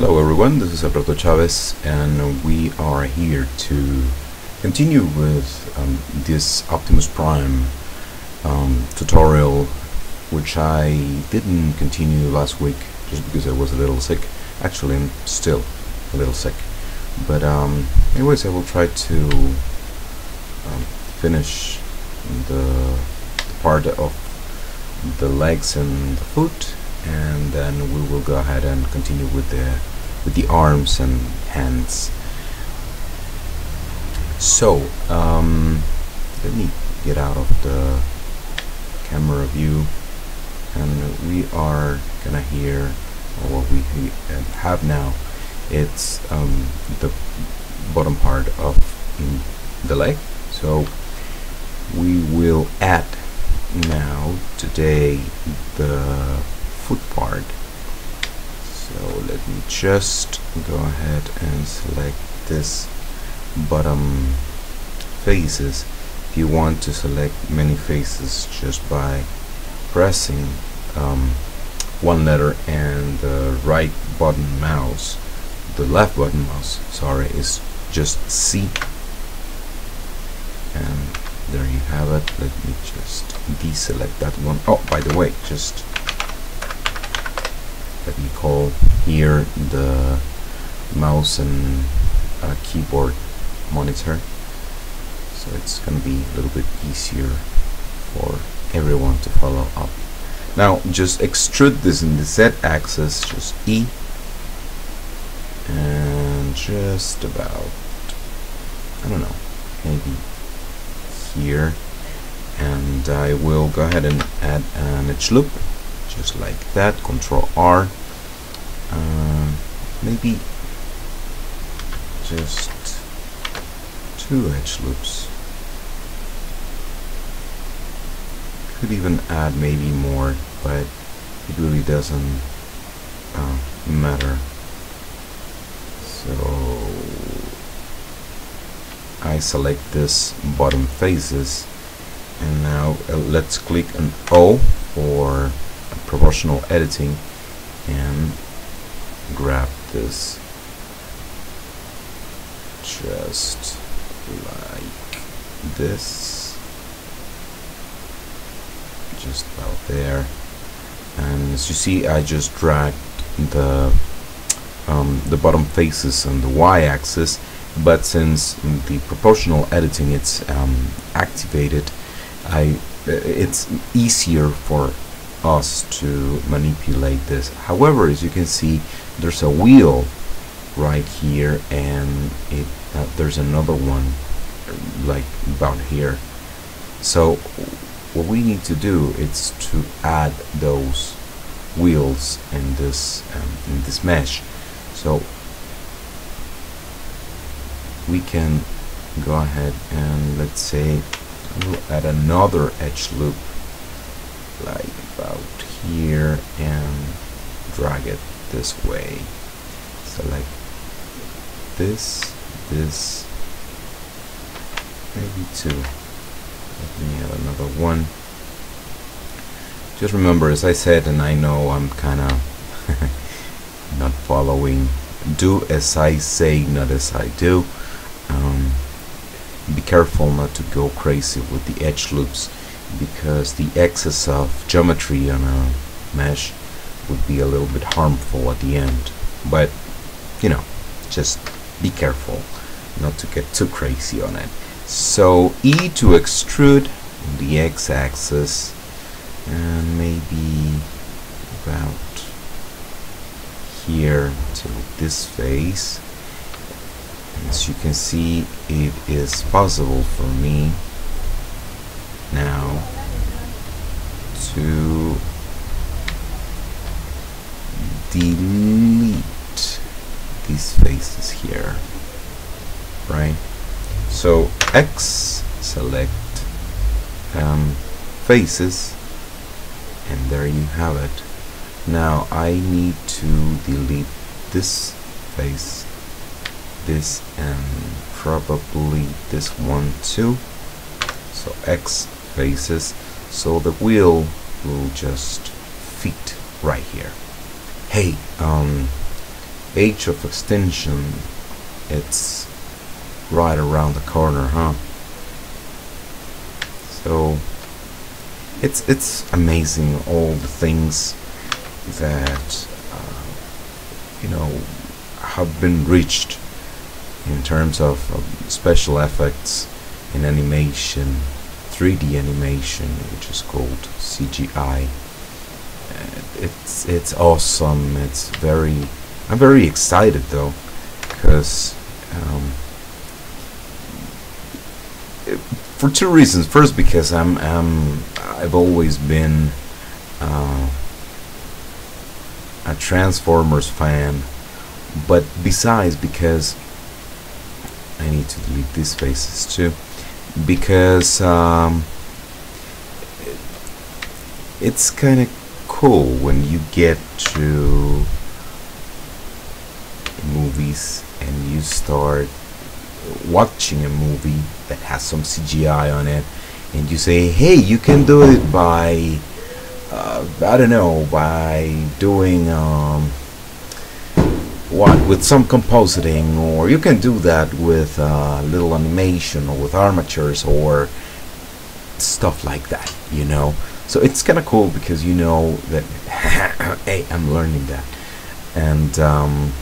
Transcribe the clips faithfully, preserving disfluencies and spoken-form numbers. Hello everyone, this is Alberto Chávez and we are here to continue with um, this Optimus Prime um, tutorial, which I didn't continue last week just because I was a little sick. Actually, I'm still a little sick, but um, anyways, I will try to um, finish the, the part of the legs and the foot, and then we will go ahead and continue with the with the arms and hands. So um, let me get out of the camera view, and we are gonna hear what we have now. It's um, the bottom part of the leg. So we will add now today the foot part. So let me just go ahead and select this bottom faces. If you want to select many faces just by pressing um, one letter and the right button mouse, the left button mouse, sorry, is just C. And there you have it. Let me just deselect that one. Oh, by the way, just let me call here the mouse and uh, keyboard monitor, so it's going to be a little bit easier for everyone to follow up. Now just extrude this in the Z axis, just E, and just about, I don't know, maybe here, and I will go ahead and add an edge loop. Just like that, Control R. Uh, maybe just two edge loops. Could even add maybe more, but it really doesn't uh, matter. So I select this bottom faces, and now uh, let's click an O for proportional editing and grab this just like this, just about there. And as you see, I just dragged the um, the bottom faces on the y-axis, but since the proportional editing it's um, activated, I it's easier for us to manipulate this. However, as you can see, there's a wheel right here, and it uh, there's another one like about here. So what we need to do is to add those wheels in this um, in this mesh. So we can go ahead and, let's say, we'll add another edge loop like about here and drag it this way. Select this, this, maybe two. Let me add another one. Just remember, as I said, and I know I'm kind of not following, do as I say, not as I do. Um, be careful not to go crazy with the edge loops, because the excess of geometry on a mesh would be a little bit harmful at the end. But, you know, just be careful not to get too crazy on it. So E to extrude on the x-axis, and maybe about here to this face. As you can see, it is possible for me now to delete these faces here, right? So X, select um, faces, and there you have it. Now I need to delete this face, this, and probably this one too. So X faces, so the wheel will just fit right here. Hey, um, Age of Extinction. It's right around the corner, huh? So it's it's amazing all the things that uh, you know have been reached in terms of uh, special effects in animation, three D animation, which is called C G I. Uh, it's it's awesome. It's very I'm very excited though, because um, for two reasons. First, because I'm um I've always been uh, a Transformers fan, but besides because I need to delete these faces too, because um, it's kind of cool when you get to movies and you start watching a movie that has some C G I on it, and you say, hey, you can do it by uh, I don't know, by doing um, what with some compositing, or you can do that with uh, little animation or with armatures or stuff like that, you know. So it's kinda cool because you know that hey, I'm learning that. And um,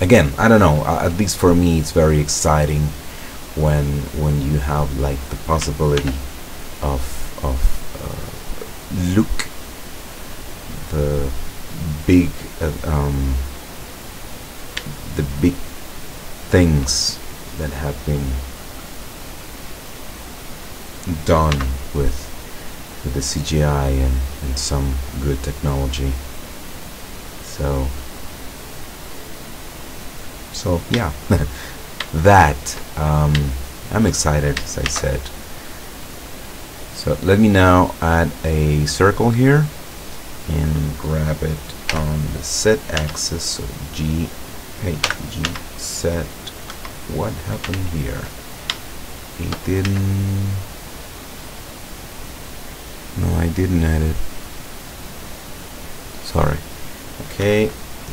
again, I don't know, uh, at least for me it's very exciting when when you have like the possibility of of uh, look the big uh, um the big things that have been done with, with the C G I and, and some good technology. So So yeah, that um, I'm excited, as I said. So let me now add a circle here and grab it on the Z axis. So G, hey, G set. What happened here? It didn't. No, I didn't add it. Sorry. Okay,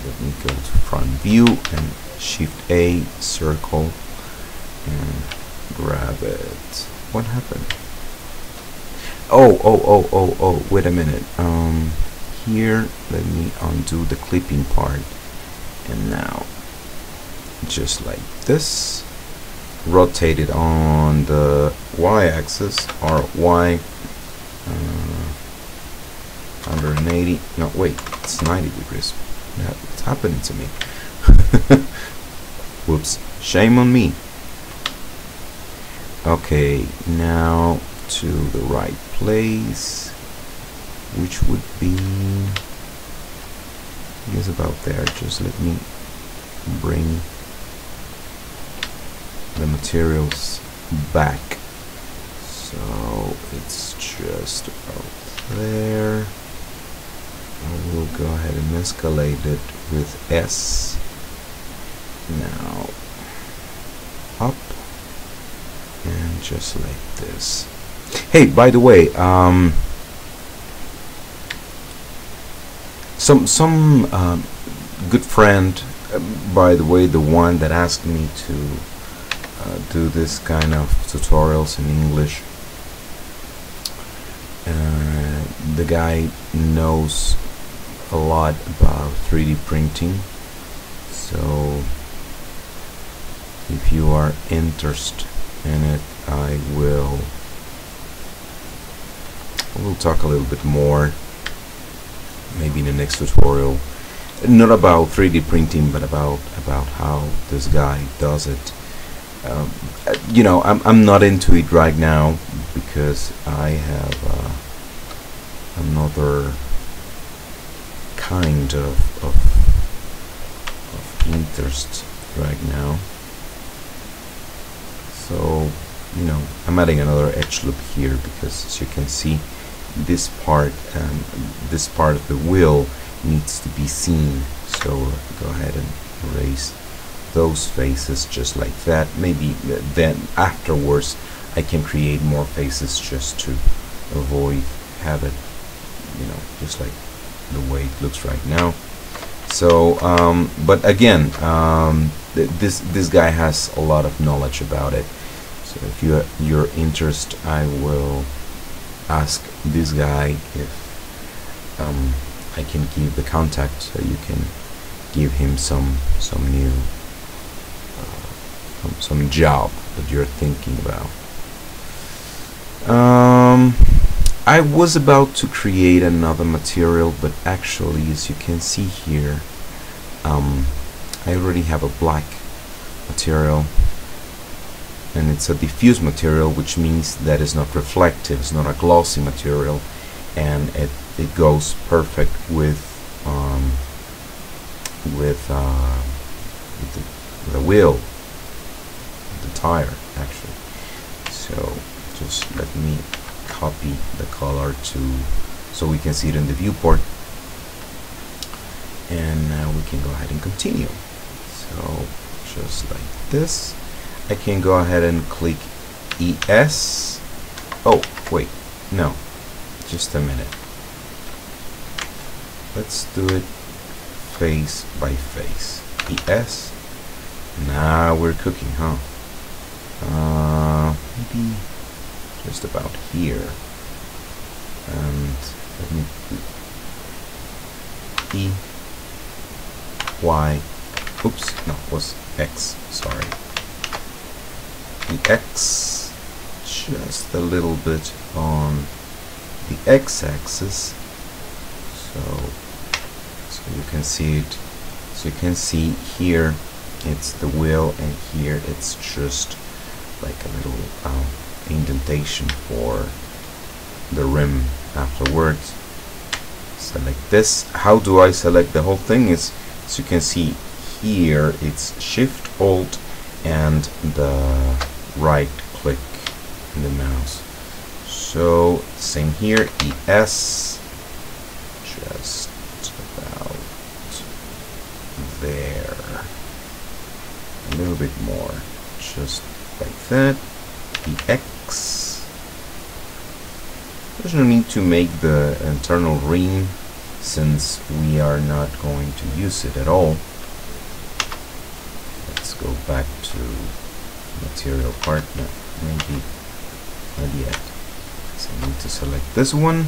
let me go to front view and Shift A, circle, and grab it. What happened? Oh, oh, oh, oh, oh, wait a minute. Um, here, let me undo the clipping part. And now, just like this, rotate it on the Y axis, or Y, uh, one hundred eighty, no, wait, it's ninety degrees. That's happening to me. Whoops, shame on me. Okay, now to the right place, which would be, I guess, about there. Just let me bring the materials back. So it's just about there. I will go ahead and escalate it with S. Now up and just like this. Hey, by the way, um, some some um, good friend, uh, by the way, the one that asked me to uh, do this kind of tutorials in English, uh, the guy knows a lot about three D printing, so if you are interested in it, I will we'll talk a little bit more maybe in the next tutorial, not about three D printing, but about about how this guy does it. Um, you know, I'm, I'm not into it right now because I have uh, another kind of, of, of interest right now. So, you know, I'm adding another edge loop here because, as you can see, this part, um, this part of the wheel needs to be seen. So go ahead and erase those faces just like that. Maybe then afterwards I can create more faces just to avoid having, you know, just like the way it looks right now. So, um, but again, um, th this this guy has a lot of knowledge about it. So, if you your interest, I will ask this guy if um, I can give the contact, so you can give him some some new uh, some, some job that you're thinking about. Um, I was about to create another material, but actually, as you can see here, um, I already have a black material, and it's a diffuse material, which means that it's not reflective, it's not a glossy material, and it, it goes perfect with um, with, uh, with the, the wheel, the tire, actually. So just let me copy the color to so we can see it in the viewport, and now we can go ahead and continue. So just like this, I can go ahead and click E S. Oh wait, no, just a minute, let's do it face by face. E S. Now we're cooking, huh? Uh, maybe just about here, and let me E Y, oops, no, it was X, sorry, the X, just a little bit on the X-axis, so so you can see it, so you can see here it's the wheel, and here it's just like a little um, indentation for the rim afterwards. Select this. How do I select the whole thing? Is, as you can see here, it's Shift Alt and the right click in the mouse. So same here, E S, just about there, a little bit more, just like that. E X. There's no need to make the internal ring, since we are not going to use it at all. Let's go back to material part. No, maybe not yet. So I need to select this one,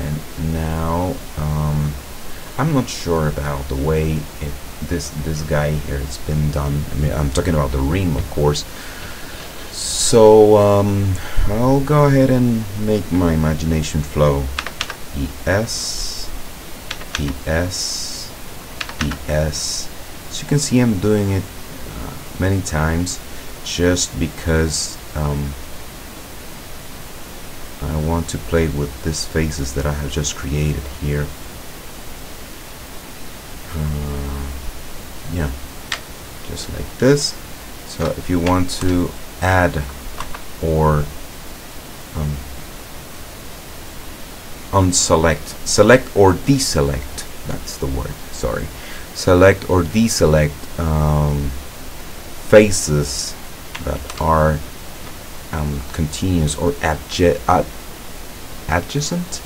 and now um, I'm not sure about the way it, this this guy here has been done. I mean, I'm talking about the ring, of course. So um, I'll go ahead and make my imagination flow. E S, E S, E S. As you can see, I'm doing it uh, many times, just because um, I want to play with these faces that I have just created here. Uh, yeah, just like this. So if you want to add or um, unselect, select or deselect, that's the word, sorry, select or deselect um, faces that are um, continuous or adja ad adjacent,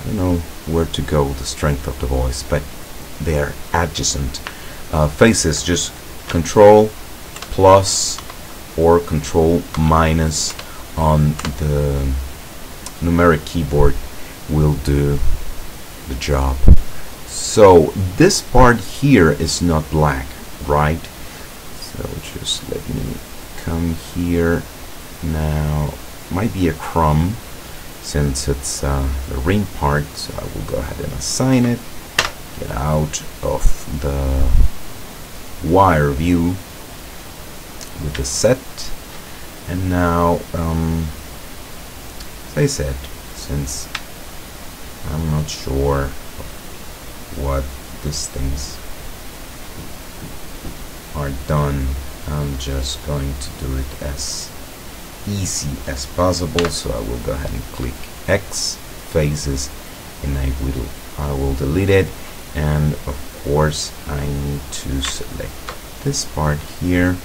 I don't know where to go with the strength of the voice, but they are adjacent uh, faces, just control plus or control minus on the numeric keyboard will do the job. So this part here is not black, right? So just let me come here. Now might be a crumb, since it's uh, the ring part, so I will go ahead and assign it. Get out of the wire view with the set, and now um, as I said, since I'm not sure what these things are done, I'm just going to do it as easy as possible, so I will go ahead and click X faces, and I will, I will delete it, and of course I need to select this part here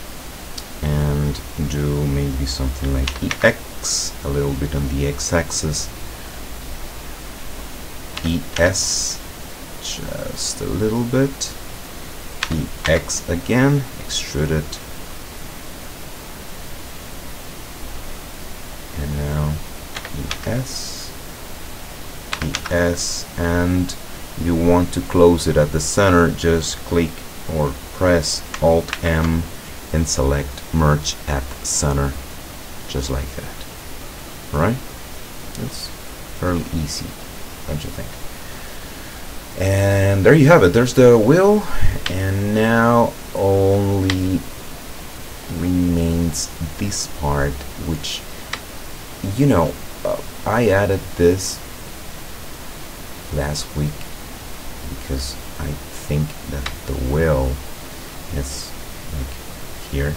and do maybe something like E X, a little bit on the X axis, E S, just a little bit, E X again, extrude it, and now E S, E S, and you want to close it at the center, just click or press Alt M and select merge at center, just like that. Right? It's fairly easy, don't you think? And there you have it, there's the wheel, and now only remains this part, which, you know, uh, I added this last week because I think that the wheel is like here.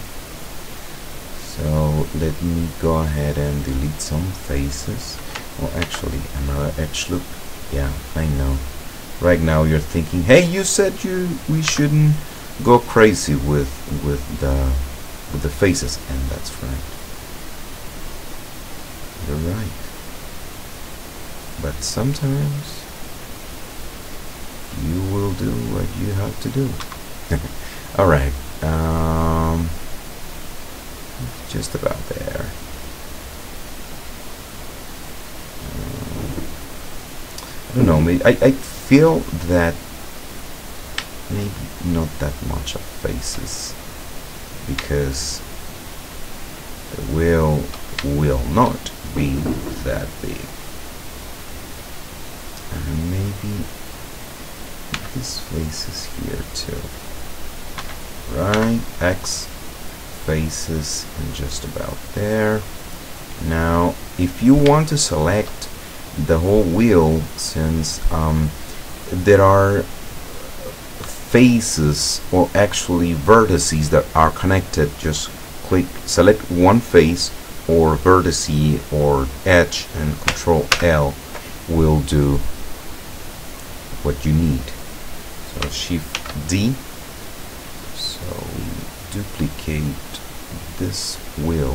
So let me go ahead and delete some faces. Well, actually, another edge loop. Yeah, I know. Right now you're thinking, hey, you said you we shouldn't go crazy with with the with the faces, and that's right. You're right. But sometimes you will do what you have to do. All right. Um, just about there. Um, I don't know, maybe I, I feel that maybe not that much of faces, because the wheel will not be that big. And maybe this face is here too. Right, X. Faces and just about there. Now if you want to select the whole wheel, since um, there are faces, or actually vertices, that are connected, just click select one face or vertex or edge and control L will do what you need. So shift D, so duplicate this wheel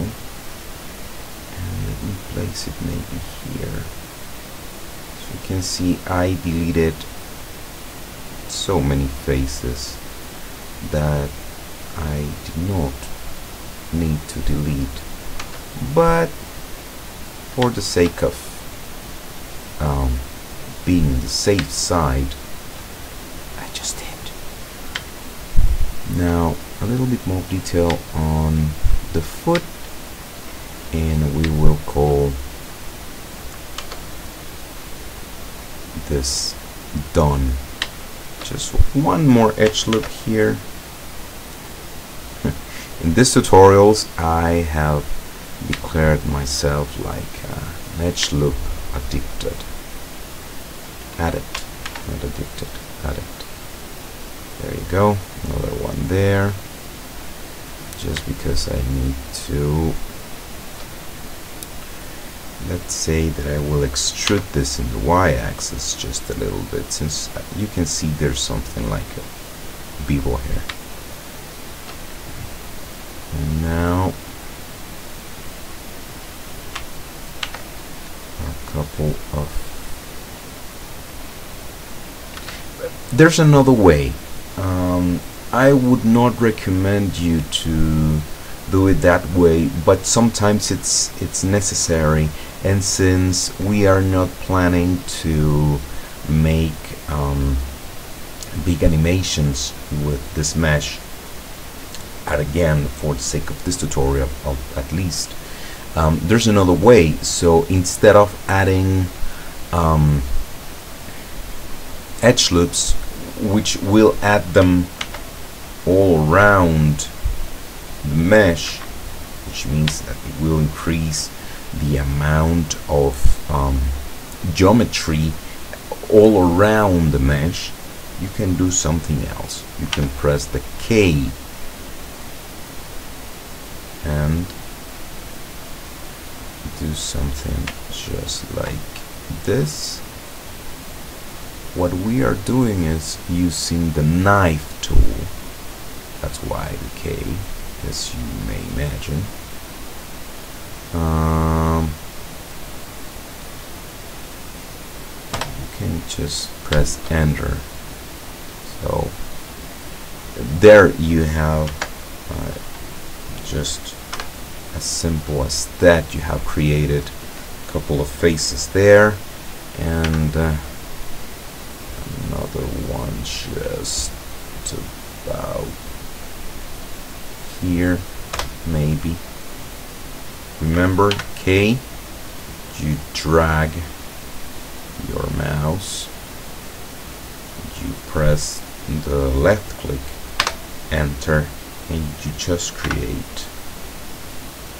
and let me place it maybe here. So you can see I deleted so many faces that I did not need to delete, but for the sake of um, being the safe side, I just did. Now a little bit more detail on the foot, and we will call this done. Just one more edge loop here. In these tutorials I have declared myself like uh, an edge loop addicted, addict, not addicted, addict. There you go, another one there. Just because I need to, let's say that I will extrude this in the y-axis just a little bit, since you can see there's something like a bevel here. And now a couple of, there's another way. Um, I would not recommend you to do it that way, but sometimes it's it's necessary, and since we are not planning to make um, big animations with this mesh, and again for the sake of this tutorial of, at least, um, there's another way. So instead of adding um, edge loops, which will add them all around the mesh, which means that it will increase the amount of um, geometry all around the mesh, you can do something else. You can press the K and do something just like this. What we are doing is using the knife tool, that's why the K, as you may imagine. Um, you can just press enter So there you have uh, just as simple as that. You have created a couple of faces there, and uh, another one just about here maybe. Remember K, you drag your mouse, you press the left click, enter, and you just create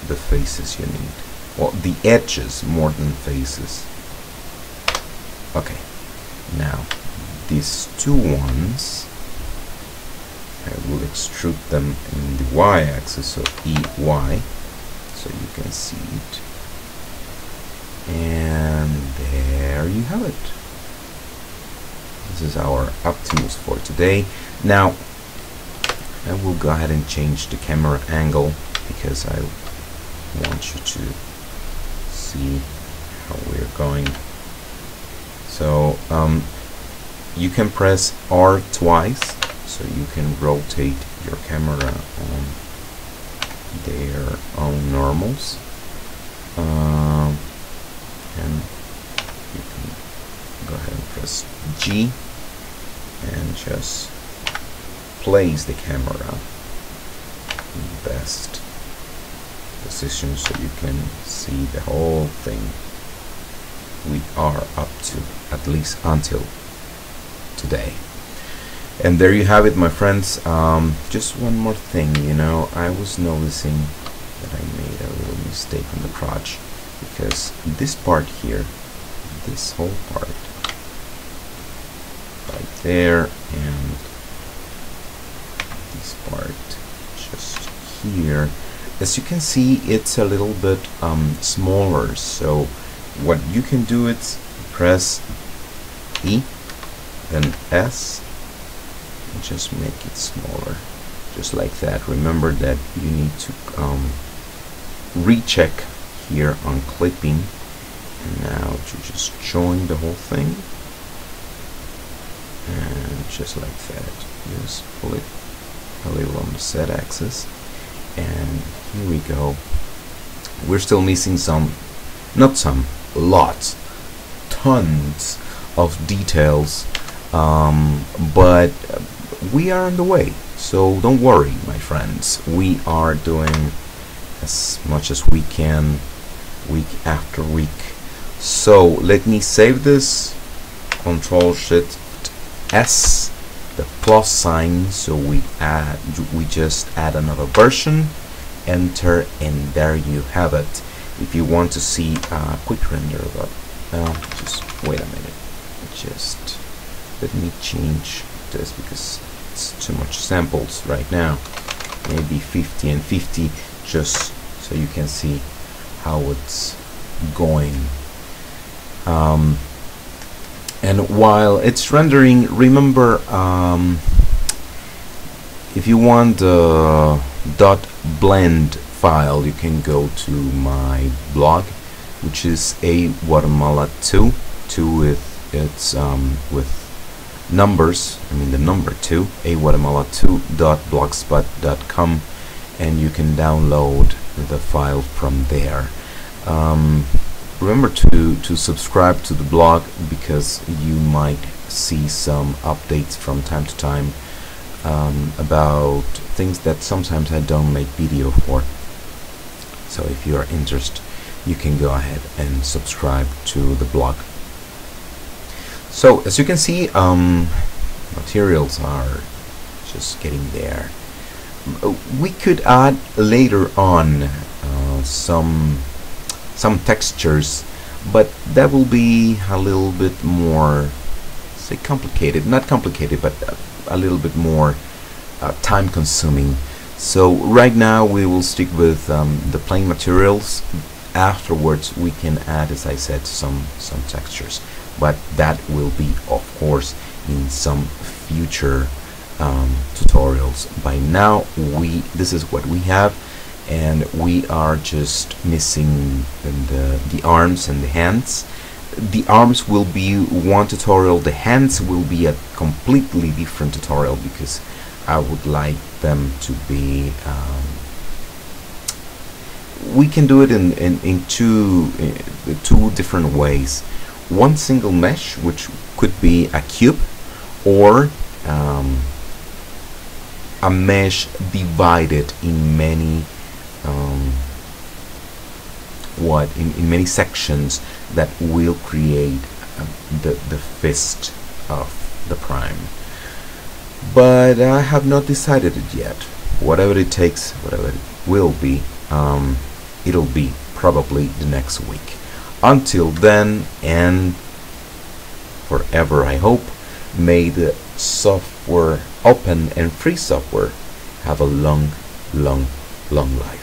the faces you need, or well, the edges more than faces. Okay, now these two ones, I will extrude them in the y-axis of E Y, so you can see it. And there you have it. This is our Optimus for today. Now I will go ahead and change the camera angle because I want you to see how we're going. So um, you can press R twice, so you can rotate your camera on their own normals, um, and you can go ahead and press G and just place the camera in the best position so you can see the whole thing. We are up to, at least until today. And there you have it, my friends. Um, just one more thing, you know, I was noticing that I made a little mistake on the crotch, because this part here, this whole part, right there, and this part just here, as you can see, it's a little bit um, smaller. So what you can do is press E, then S, and just make it smaller, just like that. Remember that you need to um, recheck here on clipping, and now to just join the whole thing, and just like that, just pull it a little on the Z axis, and here we go. We're still missing some, not some, lots, tons of details, um, but uh, we are on the way, so don't worry, my friends. We are doing as much as we can, week after week. So let me save this, Control Shift S, the plus sign, so we add, we just add another version, enter, and there you have it. If you want to see a quick render, but uh, just wait a minute, just let me change this because it's too much samples right now. Maybe fifty and fifty, just so you can see how it's going. Um, and while it's rendering, remember, um, if you want the .blend file, you can go to my blog, which is aguatemala two, two with it's um, with numbers, I mean the number two, aguatemala two dot blogspot dot com, and you can download the file from there. Um, remember to to subscribe to the blog because you might see some updates from time to time um, about things that sometimes I don't make video for. So if you are interested, you can go ahead and subscribe to the blog. So as you can see, um, materials are just getting there. We could add later on uh, some some textures, but that will be a little bit more, say, complicated, not complicated, but a, a little bit more uh, time consuming. So right now we will stick with um, the plain materials. Afterwards we can add, as I said, some some textures, but that will be, of course, in some future um, tutorials. By now we this is what we have, and we are just missing the, the arms and the hands. the arms will be one tutorial, the hands will be a completely different tutorial, because I would like them to be um, we can do it in, in, in two uh, two different ways. One single mesh, which could be a cube, or um, a mesh divided in many um, what in, in many sections that will create uh, the, the fist of the Prime. But I have not decided it yet. Whatever it takes, whatever it will be, um, it'll be probably the next week. Until then, and forever I hope, may the software, open and free software, have a long, long, long life.